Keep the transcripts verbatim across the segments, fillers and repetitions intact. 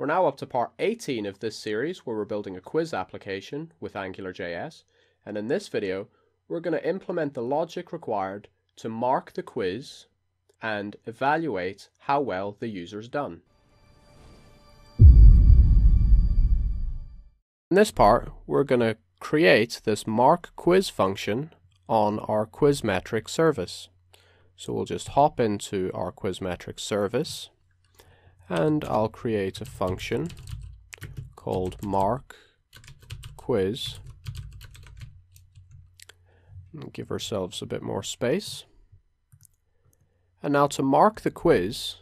We're now up to part eighteen of this series where we're building a quiz application with AngularJS, and in this video we're going to implement the logic required to mark the quiz and evaluate how well the user's done. In this part we're going to create this markQuiz function on our quizMetrics service. So we'll just hop into our quizMetrics service and I'll create a function called markQuiz. Give ourselves a bit more space. And now to mark the quiz,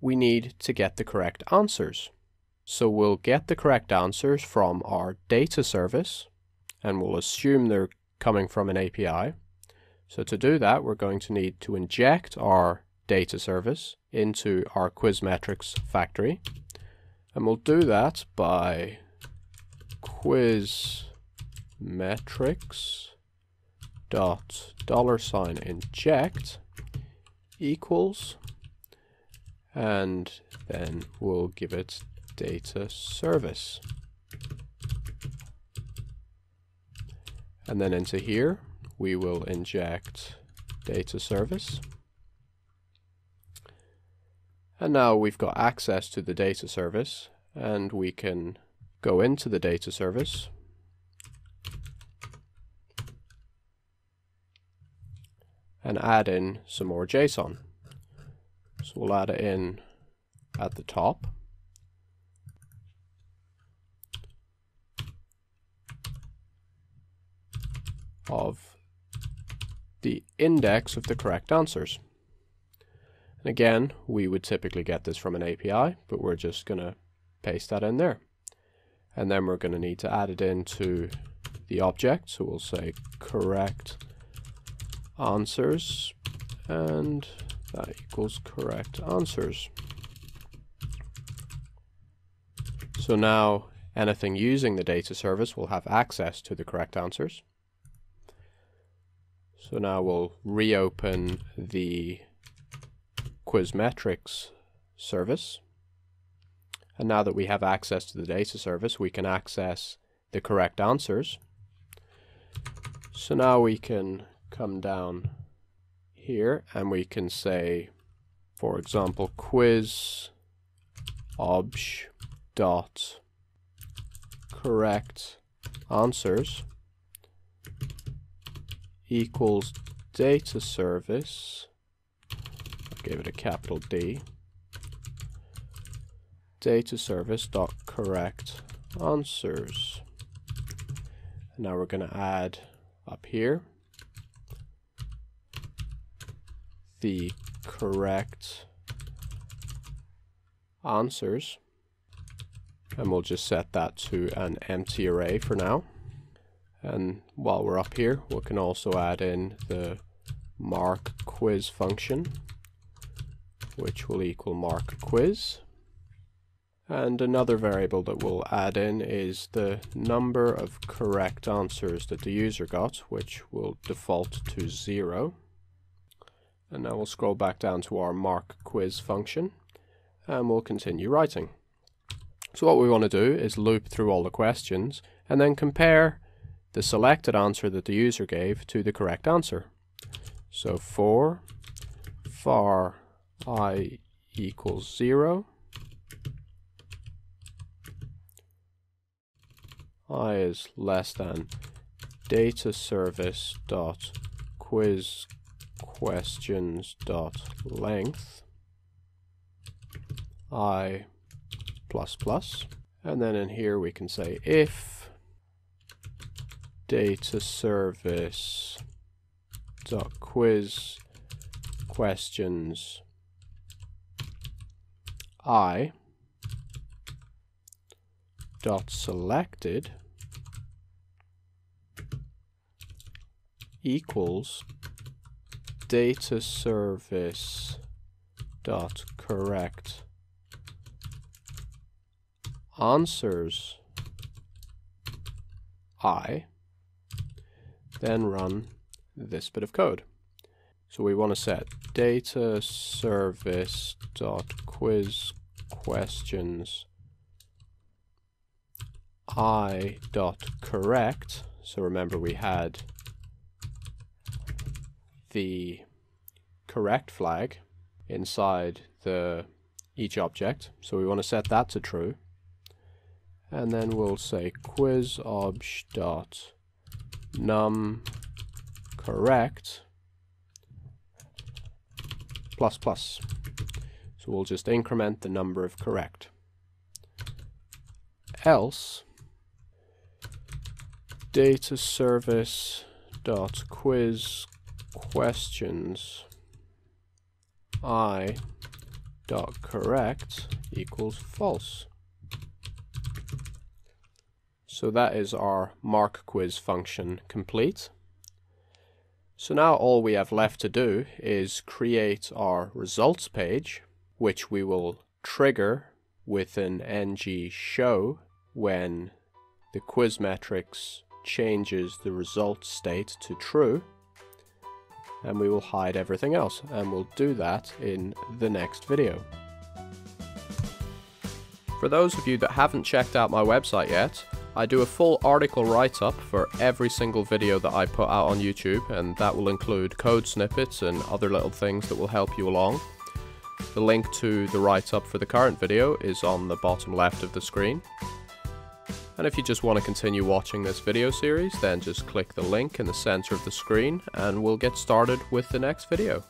we need to get the correct answers. So we'll get the correct answers from our data service, and we'll assume they're coming from an A P I. So to do that, we're going to need to inject our data service into our quizMetrics factory, and we'll do that by quizMetrics dot dollar sign inject equals, and then we'll give it data service, and then into here we will inject data service, and now we've got access to the data service, and we can go into the data service and add in some more JSON. So we'll add it in at the top. Of the index of the correct answers. And again, we would typically get this from an A P I, but we're just going to paste that in there. And then we're going to need to add it into the object, so we'll say correct answers, and that equals correct answers. So now anything using the data service will have access to the correct answers. So now we'll reopen the quizMetrics service, and now that we have access to the data service, we can access the correct answers. So now we can come down here and we can say, for example, quiz obj dot correct answers equals data service, I'll give it a capital D, data service dot correct answers. And now we're going to add up here the correct answers, and we'll just set that to an empty array for now. And while we're up here, we can also add in the markQuiz function, which will equal markQuiz. And another variable that we'll add in is the number of correct answers that the user got, which will default to zero. And now we'll scroll back down to our markQuiz function, and we'll continue writing. So what we want to do is loop through all the questions, and then compare the selected answer that the user gave to the correct answer. So for var I equals zero, I is less than data service dot quiz questions dot length I plus plus, and then in here we can say if data service dot quiz questions I dot selected equals data service dot correct answers I, then run this bit of code. So we want to set data service dot quiz questions I dot correct. So remember we had the correct flag inside the each object, so we want to set that to true, and then we'll say quizObj dot num correct plus plus. So we'll just increment the number of correct. Else data service dot quiz questions I dot correct equals false. So that is our markQuiz function complete. So now all we have left to do is create our results page, which we will trigger with an ng-show when the quizMetrics changes the result state to true, and we will hide everything else, and we'll do that in the next video. For those of you that haven't checked out my website yet, I do a full article write-up for every single video that I put out on YouTube, and that will include code snippets and other little things that will help you along. The link to the write-up for the current video is on the bottom left of the screen. And if you just want to continue watching this video series, then just click the link in the center of the screen and we'll get started with the next video.